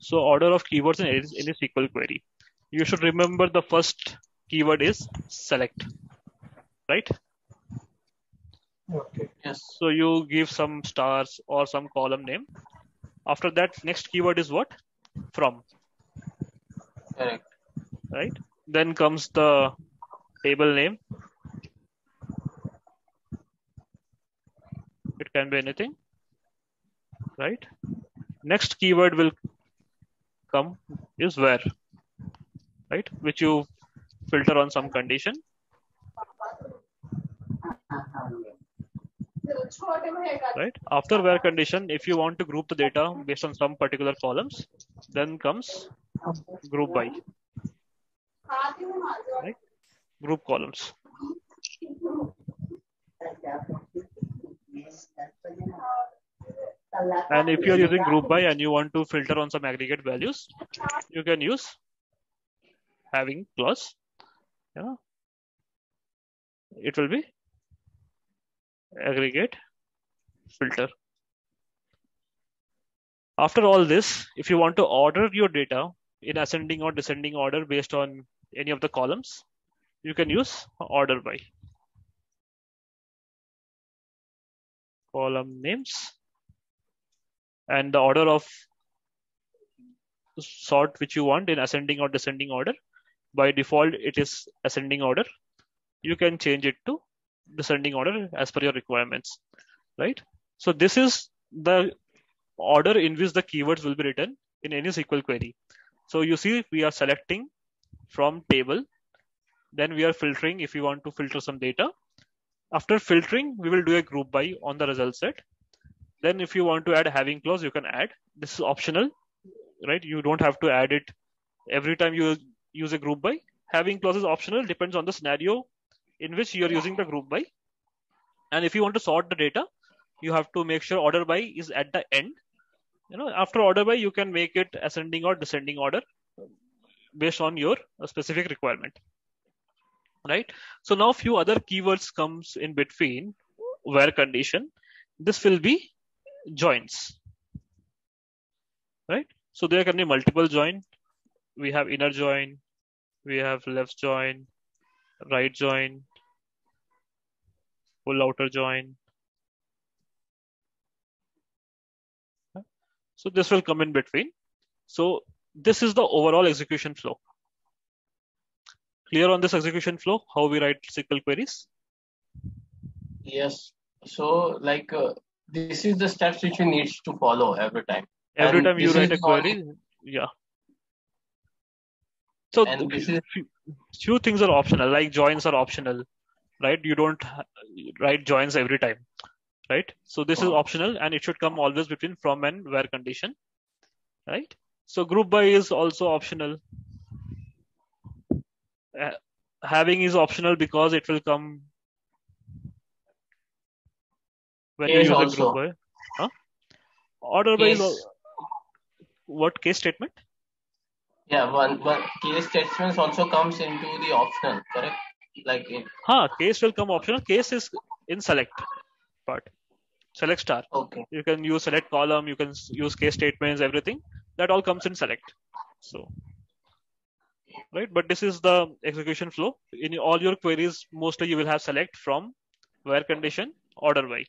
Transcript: So order of keywords in a SQL query. You should remember the first keyword is select, right? Okay. Yes. So you give some stars or some column name. After that, next keyword is what? From. Correct. Right. Then comes the table name. It can be anything, right? Next keyword will come is where, right? Which you filter on some condition. Right. After where condition, if you want to group the data based on some particular columns, then comes group by. Right? Group columns. And if you are using group by and you want to filter on some aggregate values, you can use having clause. Yeah. It will be aggregate filter. After all this, if you want to order your data in ascending or descending order based on any of the columns, you can use order by. Column names. And the order of sort which you want in ascending or descending order. By default, it is ascending order. You can change it to descending order as per your requirements, right? So this is the order in which the keywords will be written in any SQL query. So you see, we are selecting from table. Then we are filtering if you want to filter some data. After filtering, we will do a group by on the result set. Then if you want to add a having clause, you can add. This is optional, right? You don't have to add it every time you use a group by. Having clause is optional, depends on the scenario in which you are using the group by. And if you want to sort the data, you have to make sure order by is at the end. You know, after order by, you can make it ascending or descending order based on your specific requirement, right? So now a few other keywords comes in between where condition. This will be joins, right? So there can be multiple join. We have inner join, we have left join, right join, full outer join. So this will come in between. So this is the overall execution flow. Clear on this execution flow, how we write SQL queries? Yes. So like this is the steps which you need to follow every time. Every time you write a query. Yeah. So few things are optional, like joins are optional, right? You don't write joins every time, right? So this is optional and it should come always between from and where condition, right? So group by is also optional. Having is optional because it will come when you use a group by. Huh? Order by is what case statement? Yeah, one case statements also comes into the optional, correct? Like in case will come optional. Case is in select part. Select star. Okay. You can use select column, you can use case statements, everything. That all comes in select. So right, but this is the execution flow. In all your queries, mostly you will have select from where condition, order by.